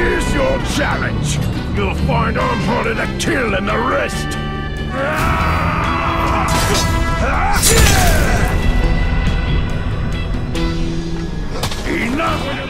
Here's your challenge. You'll find I'm harder to kill than the rest. Enough!